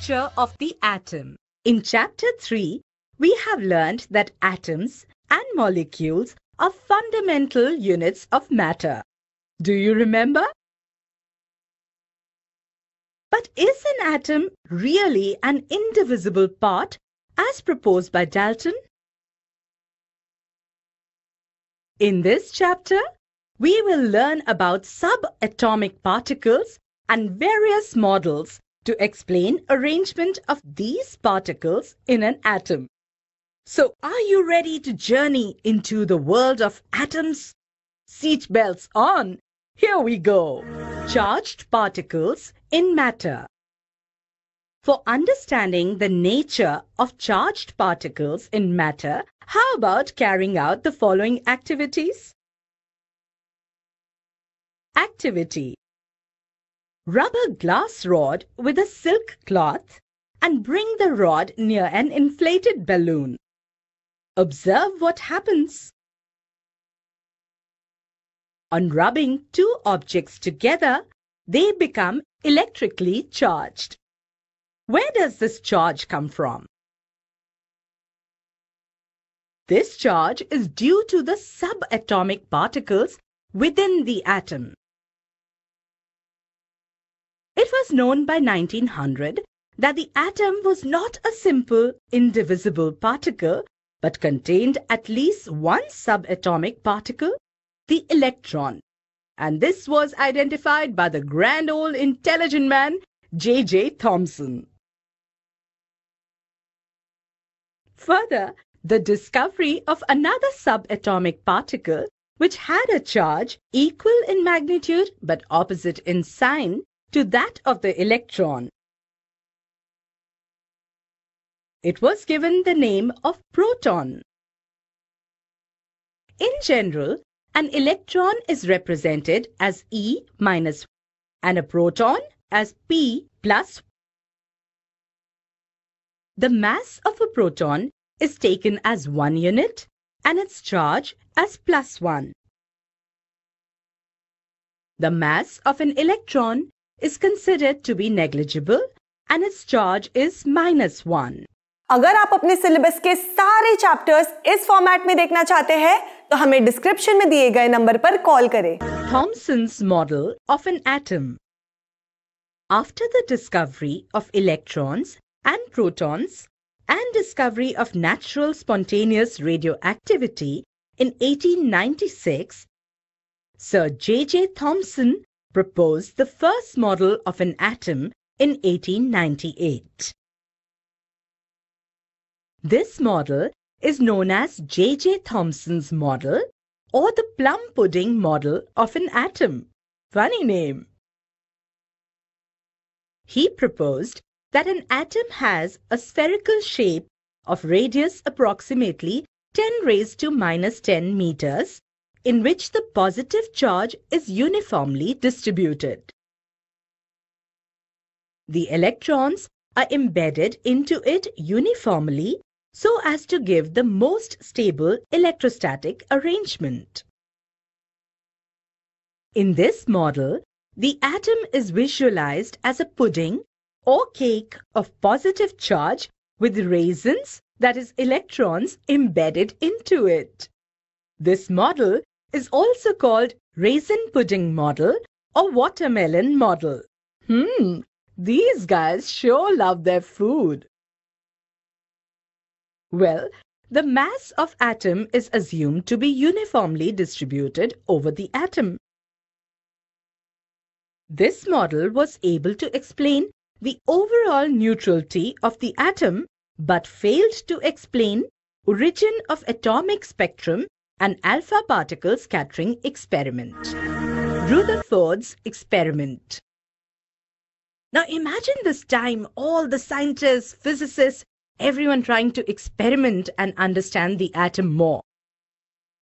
structure of the atom. In Chapter 3, we have learned that atoms and molecules are fundamental units of matter. Do you remember? But is an atom really an indivisible part as proposed by Dalton? In this chapter, we will learn about subatomic particles and various models to explain arrangement of these particles in an atom. So, are you ready to journey into the world of atoms? Seatbelts on! Here we go! Charged particles in matter. For understanding the nature of charged particles in matter, how about carrying out the following activities? Activity: rub a glass rod with a silk cloth and bring the rod near an inflated balloon. Observe what happens. On rubbing two objects together, they become electrically charged. Where does this charge come from? This charge is due to the subatomic particles within the atom. It was known by 1900 that the atom was not a simple, indivisible particle, but contained at least one subatomic particle, the electron. And this was identified by the grand old intelligent man, J.J. Thomson. Further, the discovery of another subatomic particle, which had a charge equal in magnitude but opposite in sign to that of the electron. It was given the name of proton. In general, an electron is represented as E minus and a proton as P plus. The mass of a proton is taken as 1 unit and its charge as +1. The mass of an electron is considered to be negligible and its charge is -1. अगर आप अपने syllabus के सारे chapters इस format में देखना चाहते हैं, तो हमें डिस्क्रिप्शन में दिए गए नंबर पर कॉल करें। Thomson's model of an atom. After the discovery of electrons and protons and discovery of natural spontaneous radioactivity in 1896, Sir J.J. Thomson proposed the first model of an atom in 1898. This model is known as J.J. Thomson's model or the plum pudding model of an atom. Funny name. He proposed that an atom has a spherical shape of radius approximately 10⁻¹⁰ meters, in which the positive charge is uniformly distributed. The electrons are embedded into it uniformly, so as to give the most stable electrostatic arrangement. In this model, the atom is visualized as a pudding or cake of positive charge with raisins, that is, electrons, embedded into it. This model is also called raisin pudding model or watermelon model. These guys sure love their food. Well, the mass of atom is assumed to be uniformly distributed over the atom. This model was able to explain the overall neutrality of the atom but failed to explain origin of atomic spectrum and alpha particle scattering experiment, Rutherford's experiment. Now imagine this time, all the scientists, physicists, everyone trying to experiment and understand the atom more.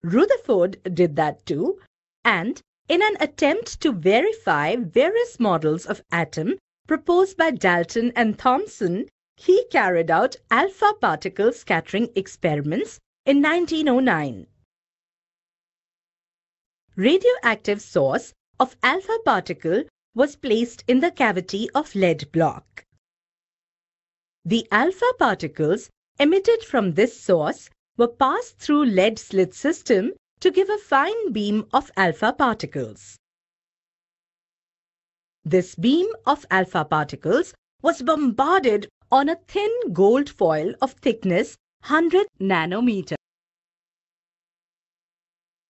Rutherford did that too, and in an attempt to verify various models of atom proposed by Dalton and Thomson, he carried out alpha particle scattering experiments in 1909. Radioactive source of alpha particle was placed in the cavity of lead block. The alpha particles emitted from this source were passed through lead slit system to give a fine beam of alpha particles. This beam of alpha particles was bombarded on a thin gold foil of thickness 100 nanometer.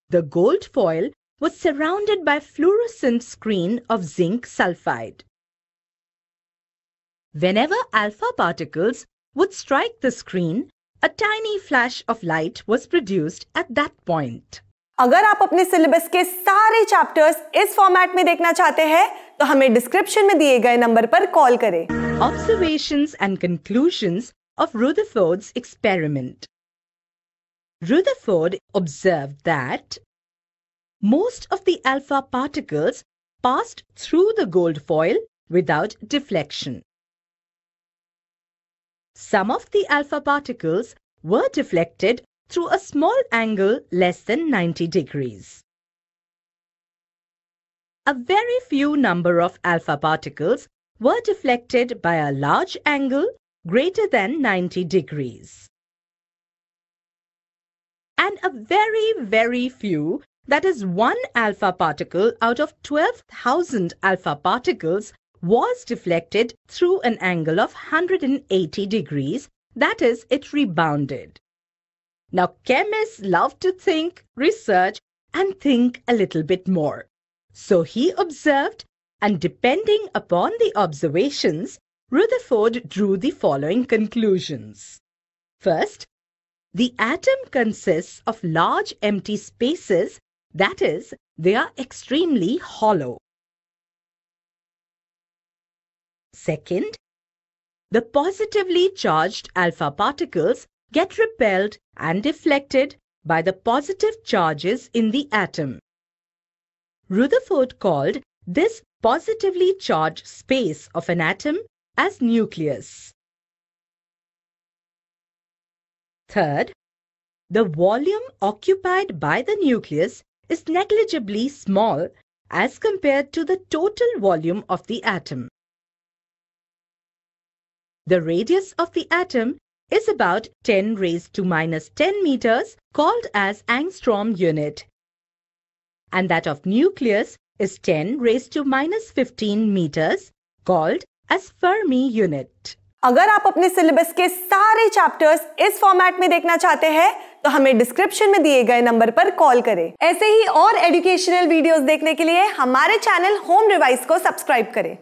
The gold foil was surrounded by fluorescent screen of zinc sulfide. Whenever alpha particles would strike the screen, a tiny flash of light was produced at that point. अगर आप अपने syllabus के सारे chapters इस format में देखना चाहते हैं, तो हमें डिस्क्रिप्शन में दिए गए नंबर पर कॉल करें. Observations and conclusions of Rutherford's experiment. Rutherford observed that most of the alpha particles passed through the gold foil without deflection. Some of the alpha particles were deflected through a small angle less than 90 degrees. A very few number of alpha particles were deflected by a large angle greater than 90 degrees. And a very few, that is one alpha particle out of 12,000 alpha particles, was deflected through an angle of 180 degrees, that is, it rebounded. Now, chemists love to think, research, and think a little bit more. So he observed, and depending upon the observations, Rutherford drew the following conclusions. First, the atom consists of large empty spaces, that is, they are extremely hollow. Second, the positively charged alpha particles get repelled and deflected by the positive charges in the atom. Rutherford called this positively charged space of an atom as nucleus. Third, the volume occupied by the nucleus is negligibly small as compared to the total volume of the atom. The radius of the atom is about 10⁻⁻⁻ meters, called as angstrom unit, and that of nucleus is 10⁻⁻⁻ meters, called as Fermi unit. अगर आप अपने syllabus के सारे chapters इस format में देखना चाहते हैं, तो हमें डिस्क्रिप्शन में दिए गए नंबर पर कॉल करें. ऐसे ही और एजुकेशनल वीडियोस देखने के लिए हमारे चैनल होम रिवाइज को सब्सक्राइब करें.